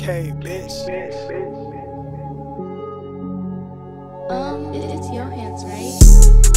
K, bitch. It's Yxhance, right?